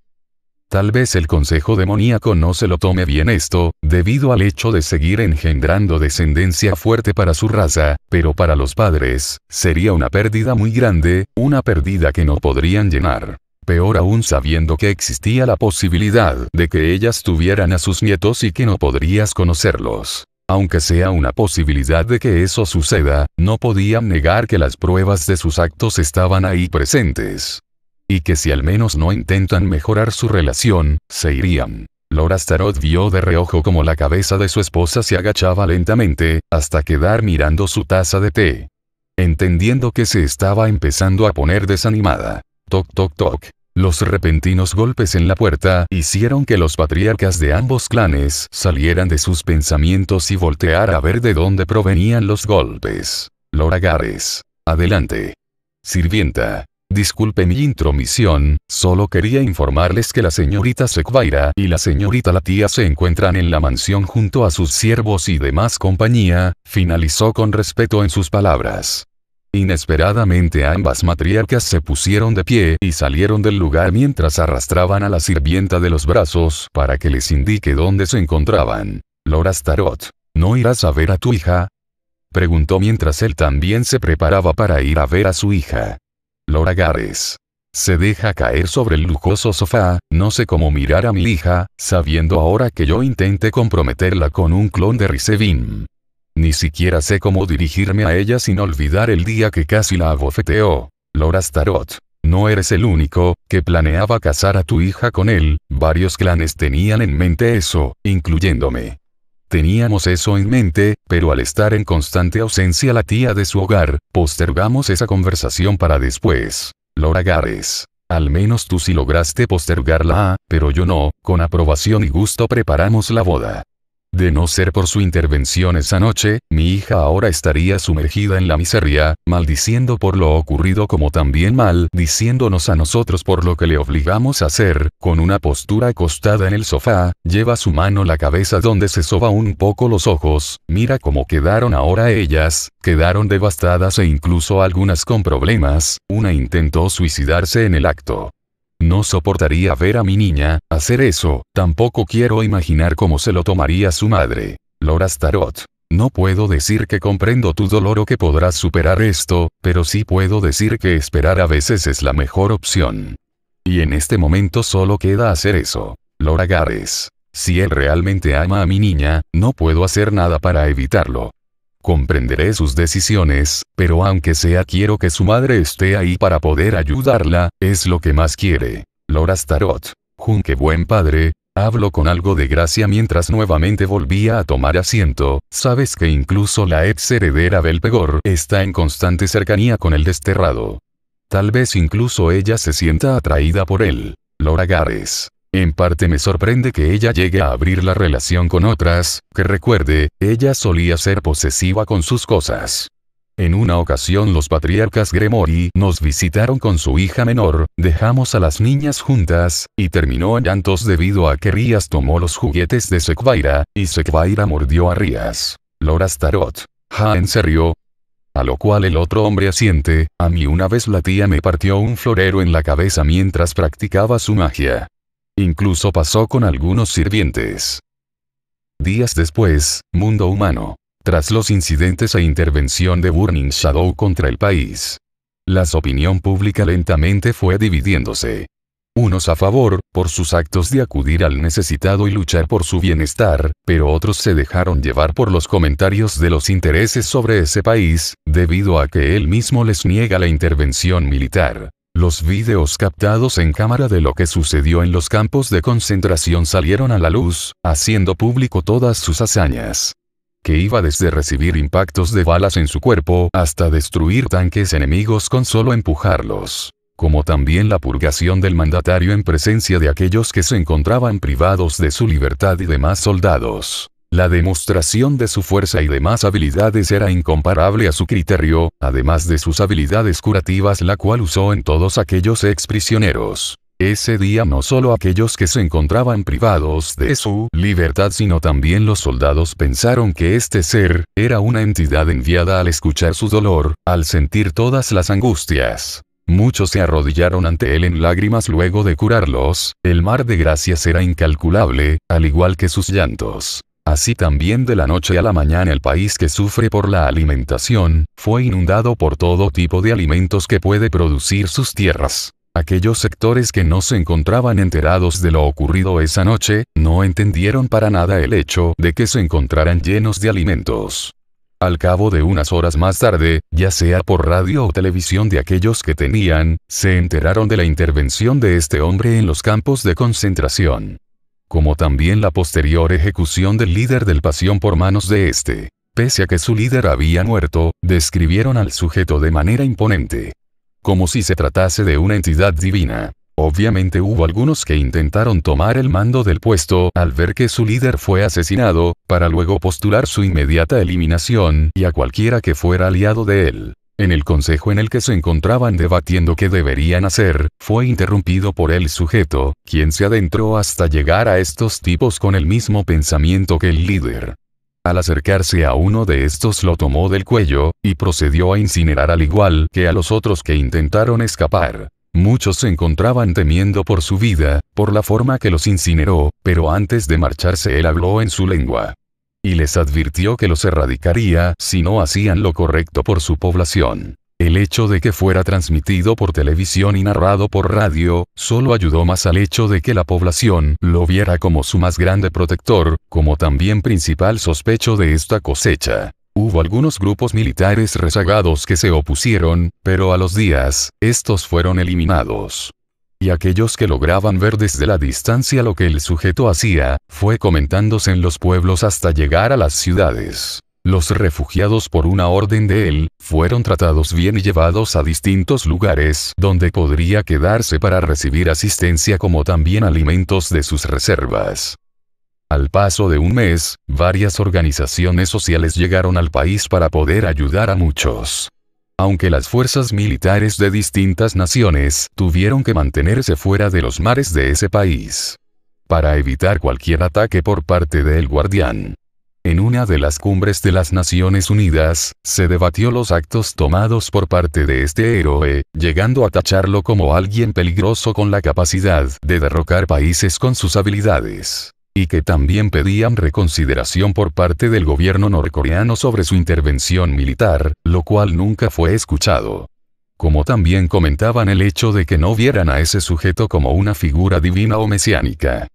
Tal vez el consejo demoníaco no se lo tome bien esto, debido al hecho de seguir engendrando descendencia fuerte para su raza, pero para los padres, sería una pérdida muy grande, una pérdida que no podrían llenar. Peor aún sabiendo que existía la posibilidad de que ellas tuvieran a sus nietos y que no podrías conocerlos. Aunque sea una posibilidad de que eso suceda, no podían negar que las pruebas de sus actos estaban ahí presentes. Y que si al menos no intentan mejorar su relación, se irían. Lord Astaroth vio de reojo como la cabeza de su esposa se agachaba lentamente, hasta quedar mirando su taza de té. Entendiendo que se estaba empezando a poner desanimada. Toc toc toc. Los repentinos golpes en la puerta hicieron que los patriarcas de ambos clanes salieran de sus pensamientos y voltear a ver de dónde provenían los golpes. Lord Agares. Adelante. Sirvienta. Disculpe mi intromisión, solo quería informarles que la señorita Seekvaira y la señorita la tía se encuentran en la mansión junto a sus siervos y demás compañía, finalizó con respeto en sus palabras. Inesperadamente ambas matriarcas se pusieron de pie y salieron del lugar mientras arrastraban a la sirvienta de los brazos para que les indique dónde se encontraban. Lord Astaroth, ¿no irás a ver a tu hija? Preguntó mientras él también se preparaba para ir a ver a su hija. Lord Agares. Se deja caer sobre el lujoso sofá, no sé cómo mirar a mi hija, sabiendo ahora que yo intenté comprometerla con un clon de Risevin. Ni siquiera sé cómo dirigirme a ella sin olvidar el día que casi la abofeteó. Lord Astaroth. No eres el único que planeaba casar a tu hija con él, varios clanes tenían en mente eso, incluyéndome. Teníamos eso en mente, pero al estar en constante ausencia la tía de su hogar, postergamos esa conversación para después. Lord Agares. Al menos tú sí lograste postergarla, pero yo no, con aprobación y gusto preparamos la boda. De no ser por su intervención esa noche, mi hija ahora estaría sumergida en la miseria, maldiciendo por lo ocurrido como también maldiciéndonos a nosotros por lo que le obligamos a hacer. Con una postura acostada en el sofá, lleva su mano la cabeza donde se soba un poco los ojos, mira cómo quedaron ahora ellas, quedaron devastadas e incluso algunas con problemas, una intentó suicidarse en el acto. No soportaría ver a mi niña hacer eso, tampoco quiero imaginar cómo se lo tomaría su madre. Lord Astaroth, no puedo decir que comprendo tu dolor o que podrás superar esto, pero sí puedo decir que esperar a veces es la mejor opción. Y en este momento solo queda hacer eso. Lord Agares, si él realmente ama a mi niña, no puedo hacer nada para evitarlo. Comprenderé sus decisiones, pero aunque sea quiero que su madre esté ahí para poder ayudarla, es lo que más quiere. Lord Astaroth, Jun, qué buen padre. Hablo con algo de gracia mientras nuevamente volvía a tomar asiento. Sabes que incluso la ex heredera del Pegor está en constante cercanía con el desterrado. Tal vez incluso ella se sienta atraída por él. Lord Agares, en parte me sorprende que ella llegue a abrir la relación con otras, que recuerde, ella solía ser posesiva con sus cosas. En una ocasión los patriarcas Gremori nos visitaron con su hija menor, dejamos a las niñas juntas, y terminó en llantos debido a que Rías tomó los juguetes de Seekvaira, y Seekvaira mordió a Rías. Lord Astaroth, ¿ja, en serio? A lo cual el otro hombre asiente, a mí una vez la tía me partió un florero en la cabeza mientras practicaba su magia. Incluso pasó con algunos sirvientes. Días después, mundo humano. Tras los incidentes e intervención de Burning Shadow contra el país, la opinión pública lentamente fue dividiéndose. Unos a favor, por sus actos de acudir al necesitado y luchar por su bienestar, pero otros se dejaron llevar por los comentarios de los intereses sobre ese país, debido a que él mismo les niega la intervención militar. Los vídeos captados en cámara de lo que sucedió en los campos de concentración salieron a la luz, haciendo público todas sus hazañas. Que iba desde recibir impactos de balas en su cuerpo hasta destruir tanques enemigos con solo empujarlos. Como también la purgación del mandatario en presencia de aquellos que se encontraban privados de su libertad y demás soldados. La demostración de su fuerza y demás habilidades era incomparable a su criterio, además de sus habilidades curativas la cual usó en todos aquellos exprisioneros. Ese día no solo aquellos que se encontraban privados de su libertad sino también los soldados pensaron que este ser, era una entidad enviada al escuchar su dolor, al sentir todas las angustias. Muchos se arrodillaron ante él en lágrimas luego de curarlos, el mar de gracias era incalculable, al igual que sus llantos. Así también de la noche a la mañana el país que sufre por la alimentación, fue inundado por todo tipo de alimentos que puede producir sus tierras. Aquellos sectores que no se encontraban enterados de lo ocurrido esa noche, no entendieron para nada el hecho de que se encontraran llenos de alimentos. Al cabo de unas horas más tarde, ya sea por radio o televisión de aquellos que tenían, se enteraron de la intervención de este hombre en los campos de concentración. Como también la posterior ejecución del líder del Pasión por manos de este. Pese a que su líder había muerto, describieron al sujeto de manera imponente. Como si se tratase de una entidad divina. Obviamente hubo algunos que intentaron tomar el mando del puesto al ver que su líder fue asesinado, para luego postular su inmediata eliminación y a cualquiera que fuera aliado de él. En el consejo en el que se encontraban debatiendo qué deberían hacer, fue interrumpido por el sujeto, quien se adentró hasta llegar a estos tipos con el mismo pensamiento que el líder. Al acercarse a uno de estos lo tomó del cuello, y procedió a incinerar al igual que a los otros que intentaron escapar. Muchos se encontraban temiendo por su vida, por la forma que los incineró, pero antes de marcharse él habló en su lengua. Y les advirtió que los erradicaría si no hacían lo correcto por su población. El hecho de que fuera transmitido por televisión y narrado por radio, solo ayudó más al hecho de que la población lo viera como su más grande protector, como también principal sospecho de esta cosecha. Hubo algunos grupos militares rezagados que se opusieron, pero a los días, estos fueron eliminados. Y aquellos que lograban ver desde la distancia lo que el sujeto hacía, fue comentándose en los pueblos hasta llegar a las ciudades. Los refugiados por una orden de él, fueron tratados bien y llevados a distintos lugares donde podría quedarse para recibir asistencia como también alimentos de sus reservas. Al paso de un mes, varias organizaciones sociales llegaron al país para poder ayudar a muchos. Aunque las fuerzas militares de distintas naciones tuvieron que mantenerse fuera de los mares de ese país, para evitar cualquier ataque por parte del Guardián. En una de las cumbres de las Naciones Unidas, se debatió los actos tomados por parte de este héroe, llegando a tacharlo como alguien peligroso con la capacidad de derrocar países con sus habilidades, y que también pedían reconsideración por parte del gobierno norcoreano sobre su intervención militar, lo cual nunca fue escuchado. Como también comentaban el hecho de que no vieran a ese sujeto como una figura divina o mesiánica.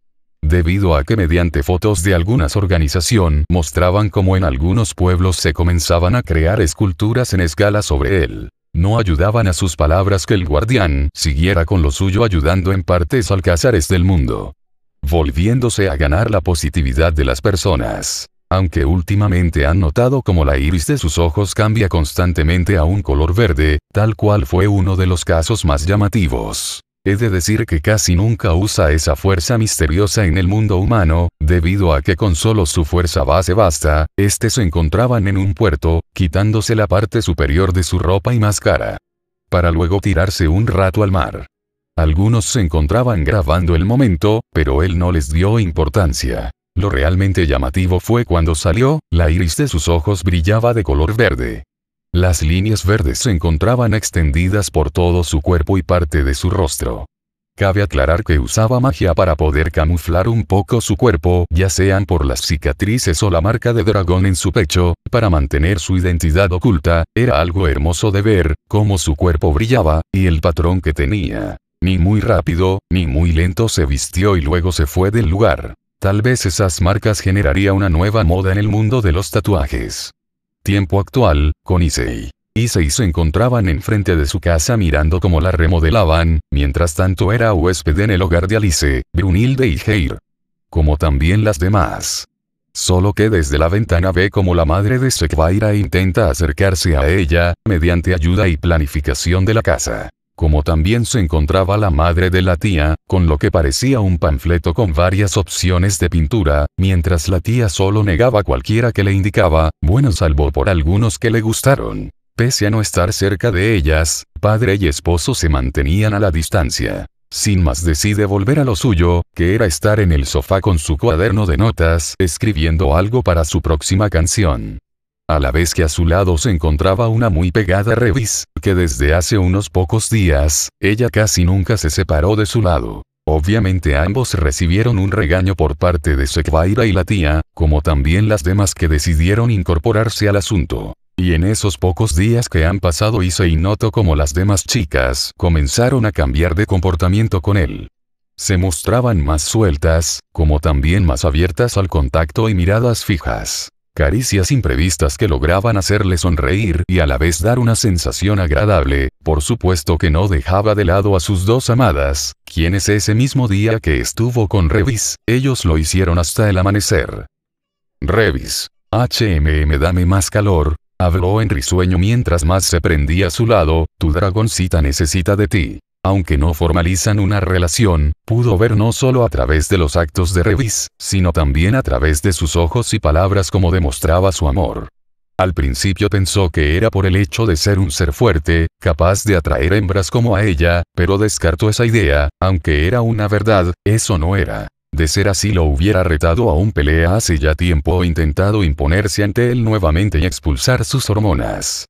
Debido a que mediante fotos de algunas organizaciones mostraban cómo en algunos pueblos se comenzaban a crear esculturas en escala sobre él. No ayudaban a sus palabras que el guardián siguiera con lo suyo ayudando en partes alcázares del mundo. Volviéndose a ganar la positividad de las personas. Aunque últimamente han notado como la iris de sus ojos cambia constantemente a un color verde, tal cual fue uno de los casos más llamativos. He de decir que casi nunca usa esa fuerza misteriosa en el mundo humano, debido a que con solo su fuerza base basta, este se encontraban en un puerto, quitándose la parte superior de su ropa y máscara. Para luego tirarse un rato al mar. Algunos se encontraban grabando el momento, pero él no les dio importancia. Lo realmente llamativo fue cuando salió, la iris de sus ojos brillaba de color verde. Las líneas verdes se encontraban extendidas por todo su cuerpo y parte de su rostro. Cabe aclarar que usaba magia para poder camuflar un poco su cuerpo, ya sean por las cicatrices o la marca de dragón en su pecho, para mantener su identidad oculta. Era algo hermoso de ver, cómo su cuerpo brillaba, y el patrón que tenía. Ni muy rápido, ni muy lento se vistió y luego se fue del lugar. Tal vez esas marcas generaría una nueva moda en el mundo de los tatuajes. Tiempo actual, con Issei. Issei se encontraban enfrente de su casa mirando cómo la remodelaban, mientras tanto era huésped en el hogar de Alice, Brunilda y Heir. Como también las demás. Solo que desde la ventana ve como la madre de Seekvaira intenta acercarse a ella, mediante ayuda y planificación de la casa. Como también se encontraba la madre de la tía, con lo que parecía un panfleto con varias opciones de pintura, mientras la tía solo negaba cualquiera que le indicaba, bueno salvo por algunos que le gustaron. Pese a no estar cerca de ellas, padre y esposo se mantenían a la distancia. Sin más decide volver a lo suyo, que era estar en el sofá con su cuaderno de notas, escribiendo algo para su próxima canción. A la vez que a su lado se encontraba una muy pegada Revis, que desde hace unos pocos días, ella casi nunca se separó de su lado. Obviamente ambos recibieron un regaño por parte de Seekvaira y la tía, como también las demás que decidieron incorporarse al asunto. Y en esos pocos días que han pasado Issei notó como las demás chicas comenzaron a cambiar de comportamiento con él. Se mostraban más sueltas, como también más abiertas al contacto y miradas fijas. Caricias imprevistas que lograban hacerle sonreír y a la vez dar una sensación agradable, por supuesto que no dejaba de lado a sus dos amadas, quienes ese mismo día que estuvo con Revis, ellos lo hicieron hasta el amanecer. Revis, H M M dame más calor, habló en risueño mientras más se prendía a su lado, tu dragoncita necesita de ti. Aunque no formalizan una relación, pudo ver no solo a través de los actos de Revis, sino también a través de sus ojos y palabras como demostraba su amor. Al principio pensó que era por el hecho de ser un ser fuerte, capaz de atraer hembras como a ella, pero descartó esa idea, aunque era una verdad, eso no era. De ser así lo hubiera retado a un pelea hace ya tiempo o intentado imponerse ante él nuevamente y expulsar sus hormonas.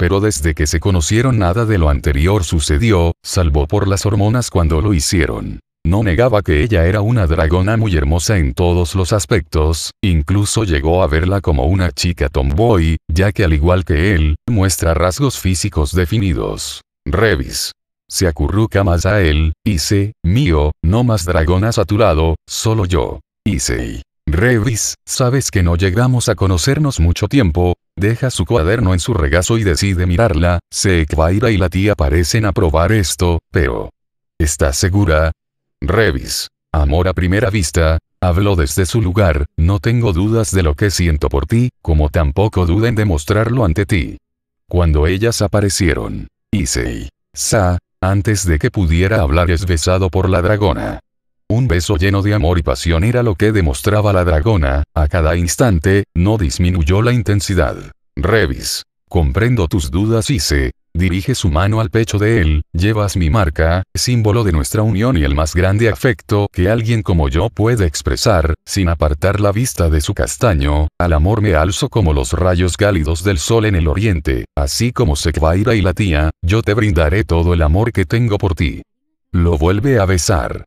Pero desde que se conocieron nada de lo anterior sucedió, salvo por las hormonas cuando lo hicieron. No negaba que ella era una dragona muy hermosa en todos los aspectos, incluso llegó a verla como una chica tomboy, ya que al igual que él, muestra rasgos físicos definidos. Revis. Se acurruca más a él, Issei, mío, no más dragonas a tu lado, solo yo. Issei. Revis, sabes que no llegamos a conocernos mucho tiempo, deja su cuaderno en su regazo y decide mirarla, Seekvaira y la tía parecen aprobar esto, pero... ¿Estás segura? Revis. Amor a primera vista, habló desde su lugar, no tengo dudas de lo que siento por ti, como tampoco duden de mostrarlo ante ti. Cuando ellas aparecieron, Issei. Sa, antes de que pudiera hablar es besado por la dragona. Un beso lleno de amor y pasión era lo que demostraba la dragona, a cada instante, no disminuyó la intensidad. Revis. Comprendo tus dudas, Issei. Dirige su mano al pecho de él, llevas mi marca, símbolo de nuestra unión y el más grande afecto que alguien como yo puede expresar, sin apartar la vista de su castaño, al amor me alzo como los rayos cálidos del sol en el oriente, así como Seekvaira y la tía, yo te brindaré todo el amor que tengo por ti. Lo vuelve a besar.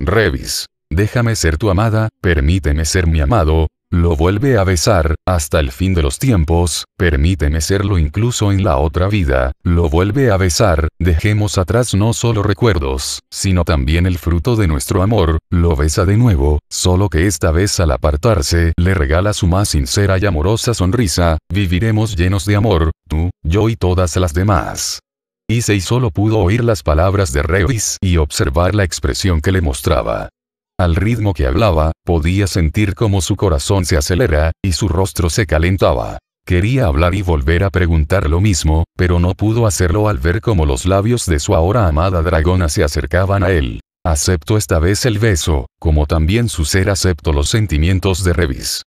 Revis. Déjame ser tu amada, permíteme ser mi amado. Lo vuelve a besar, hasta el fin de los tiempos, permíteme serlo incluso en la otra vida, lo vuelve a besar, dejemos atrás no solo recuerdos, sino también el fruto de nuestro amor, lo besa de nuevo, solo que esta vez al apartarse, le regala su más sincera y amorosa sonrisa, viviremos llenos de amor, tú, yo y todas las demás. Issei solo pudo oír las palabras de Revis y observar la expresión que le mostraba. Al ritmo que hablaba, podía sentir cómo su corazón se acelera, y su rostro se calentaba. Quería hablar y volver a preguntar lo mismo, pero no pudo hacerlo al ver cómo los labios de su ahora amada dragona se acercaban a él. Aceptó esta vez el beso, como también su ser aceptó los sentimientos de Revis.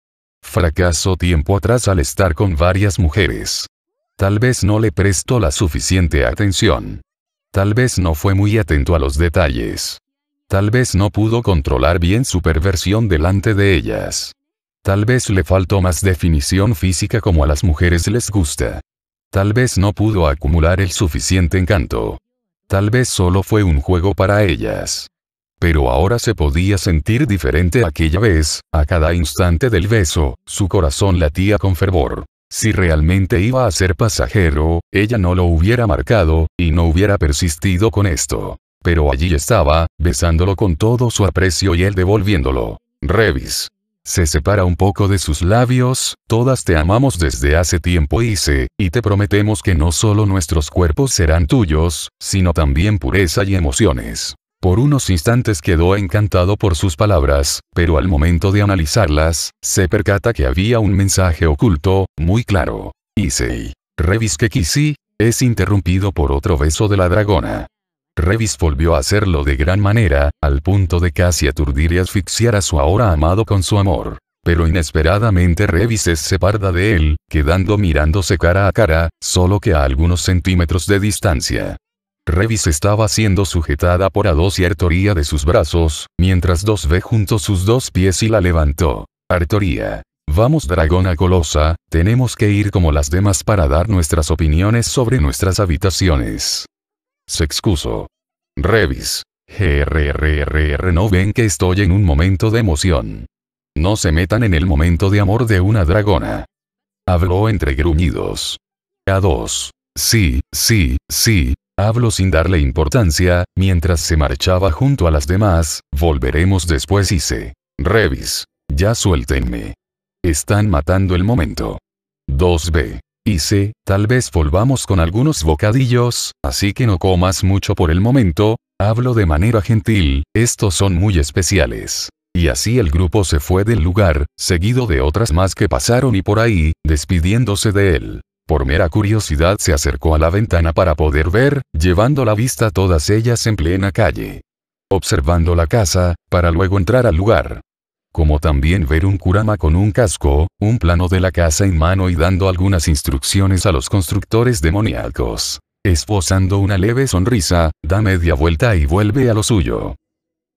Fracasó tiempo atrás al estar con varias mujeres. Tal vez no le prestó la suficiente atención. Tal vez no fue muy atento a los detalles. Tal vez no pudo controlar bien su perversión delante de ellas. Tal vez le faltó más definición física como a las mujeres les gusta. Tal vez no pudo acumular el suficiente encanto. Tal vez solo fue un juego para ellas. Pero ahora se podía sentir diferente aquella vez, a cada instante del beso, su corazón latía con fervor. Si realmente iba a ser pasajero, ella no lo hubiera marcado, y no hubiera persistido con esto. Pero allí estaba, besándolo con todo su aprecio y él devolviéndolo. Revis. Se separa un poco de sus labios, todas te amamos desde hace tiempo Issei, y te prometemos que no solo nuestros cuerpos serán tuyos, sino también pureza y emociones. Por unos instantes quedó encantado por sus palabras, pero al momento de analizarlas, se percata que había un mensaje oculto, muy claro. Issei. Revis que quisí, es interrumpido por otro beso de la dragona. Revis volvió a hacerlo de gran manera, al punto de casi aturdir y asfixiar a su ahora amado con su amor. Pero inesperadamente Revis se separa de él, quedando mirándose cara a cara, solo que a algunos centímetros de distancia. Revis estaba siendo sujetada por Ados y Arturia de sus brazos, mientras dos ve junto sus dos pies y la levantó. Arturia. Vamos dragona golosa, tenemos que ir como las demás para dar nuestras opiniones sobre nuestras habitaciones. Se excusó. Revis. Grrrr, no ven que estoy en un momento de emoción. No se metan en el momento de amor de una dragona. Habló entre gruñidos. Ados. Sí, sí, sí. Habló sin darle importancia, mientras se marchaba junto a las demás, volveremos después Issei. Revis. Ya suéltenme. Están matando el momento. dos B. Issei, tal vez volvamos con algunos bocadillos, así que no comas mucho por el momento, hablo de manera gentil, estos son muy especiales. Y así el grupo se fue del lugar, seguido de otras más que pasaron y por ahí, despidiéndose de él. Por mera curiosidad se acercó a la ventana para poder ver, llevando la vista todas ellas en plena calle. Observando la casa, para luego entrar al lugar. Como también ver un Kurama con un casco, un plano de la casa en mano y dando algunas instrucciones a los constructores demoníacos. Esbozando una leve sonrisa, da media vuelta y vuelve a lo suyo.